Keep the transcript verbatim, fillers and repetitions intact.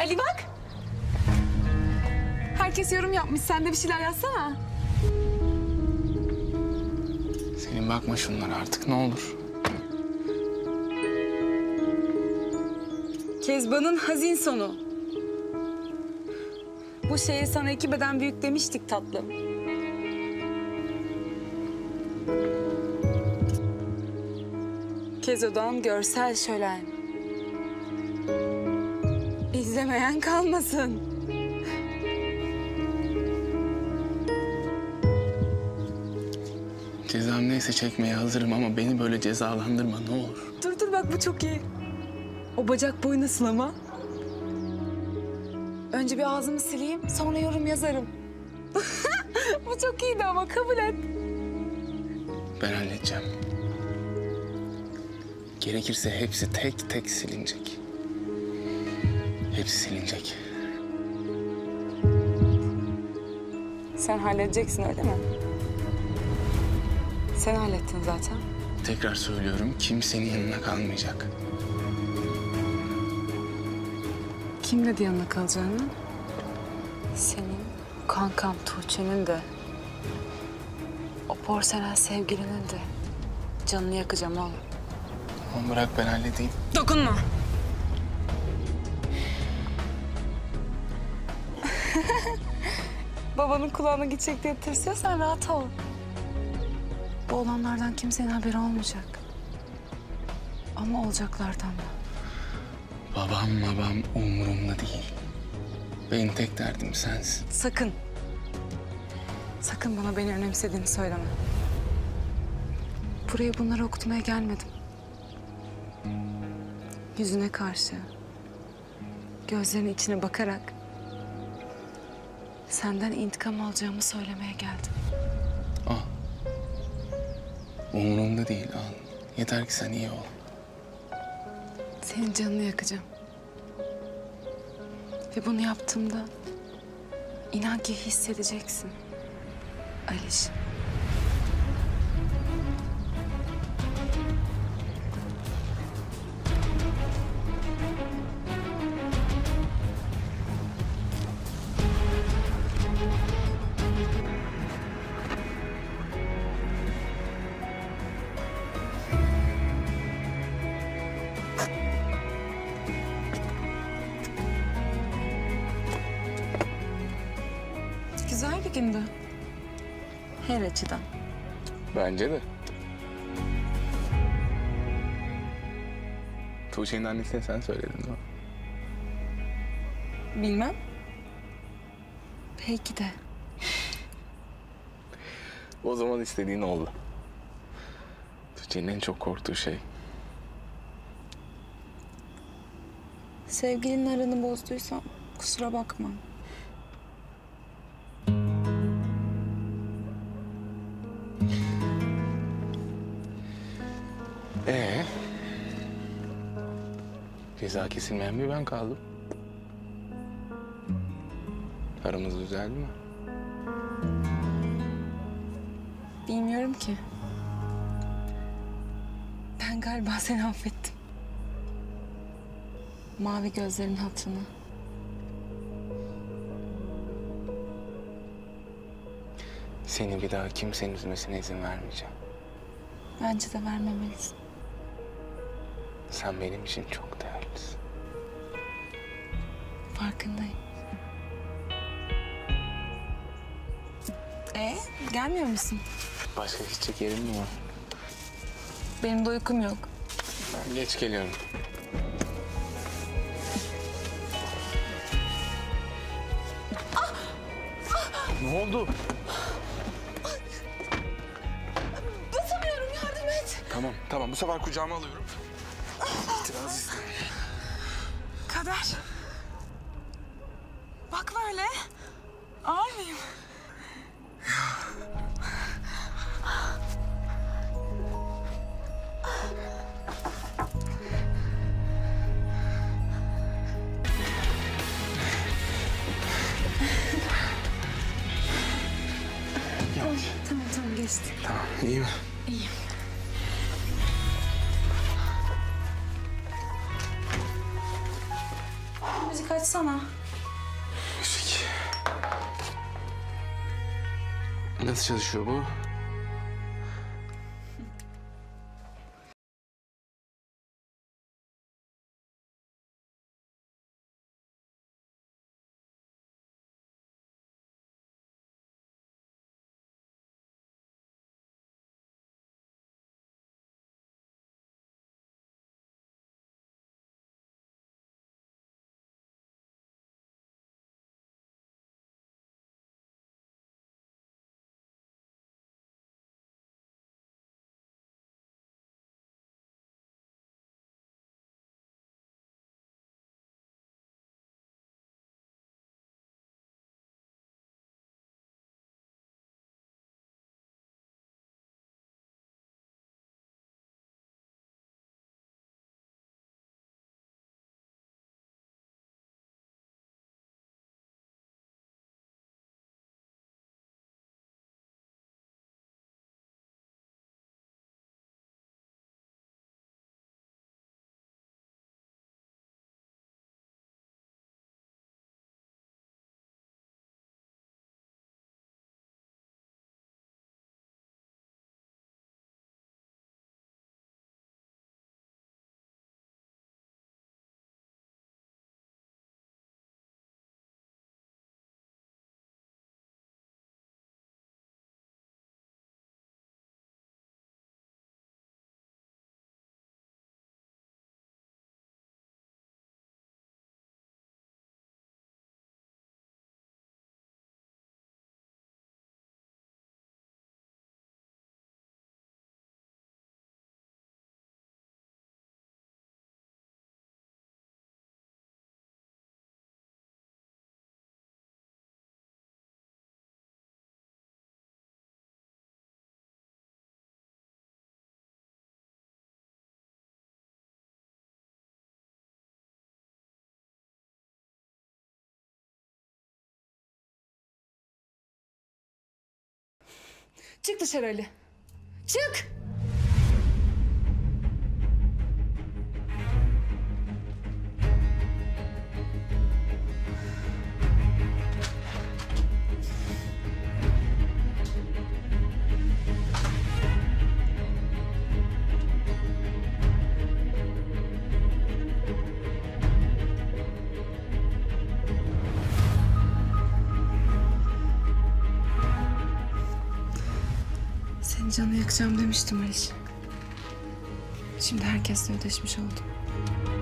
Ali bak. Herkes yorum yapmış. Sen de bir şeyler yazsana. Senin bakma şunlara artık ne olur. Kezban'ın hazin sonu. Bu şeye sana iki beden büyük demiştik tatlım. Kezo'dan görsel şölen. İzlemeyen kalmasın. Cezam neyse çekmeye hazırım ama beni böyle cezalandırma ne olur. Dur dur bak bu çok iyi. O bacak boyu nasıl ama? Önce bir ağzımı sileyim, sonra yorum yazarım. Bu çok iyiydi ama kabul et. Ben halledeceğim. Gerekirse hepsi tek tek silinecek. Hepsi silinecek. Sen halledeceksin öyle mi? Sen hallettin zaten. Tekrar söylüyorum, kimsenin yanına kalmayacak. Kim dedi yanına kalacağını? Senin kankam Tuğçe'nin de, o porselen sevgilinin de canını yakacağım oğlum. Oğlum bırak ben halledeyim. Dokunma. Babanın kulağına gidecek diye tırsıyorsan rahat ol. Bu olanlardan kimsenin haberi olmayacak. Ama olacaklardan da. Babam babam umurumda değil. Benim tek derdim sensin. Sakın. Sakın bana beni önemsediğini söyleme. Buraya bunları okutmaya gelmedim. Yüzüne karşı, gözlerinin içine bakarak senden intikam alacağımı söylemeye geldim. Ah. Umurumda değil al. Yeter ki sen iyi ol. Senin canını yakacağım. Ve bunu yaptığımda inan ki hissedeceksin. Aliş. Güzel bir gündü. Her açıdan. Bence de. Tuğçe'nin annesine sen söyledin değil mi? Bilmem. Peki de. O zaman istediğin oldu. Tuğçe'nin en çok korktuğu şey. Sevgilinin aranı bozduysam kusura bakma. Ee, ceza kesilmeyen bir ben kaldım. Aramız düzeldi mi? Bilmiyorum ki. Ben galiba seni affettim. Mavi gözlerin hatırına. Seni bir daha kimsenin üzmesine izin vermeyeceğim. Bence de vermemelisin. Sen benim için çok değerlisin. Farkındayım. Ee, gelmiyor musun? Başka gidecek yerim mi var? Benim de uykum yok. Ben geç geliyorum. Ah! Ah! Ne oldu? Ah! Basamıyorum, yardım et. Tamam, tamam. Bu sefer kucağıma alıyorum. Kader. Bak böyle. Ağır mıyım? Tamam, tamam, tamam geçti. Tamam, iyi mi? İyiyim. baksana. Müzik. Nasıl çalışıyor bu? Çık dışarı Ali. Çık! Canı yakacağım demiştim Aliş. Şimdi herkesle ödeşmiş oldum.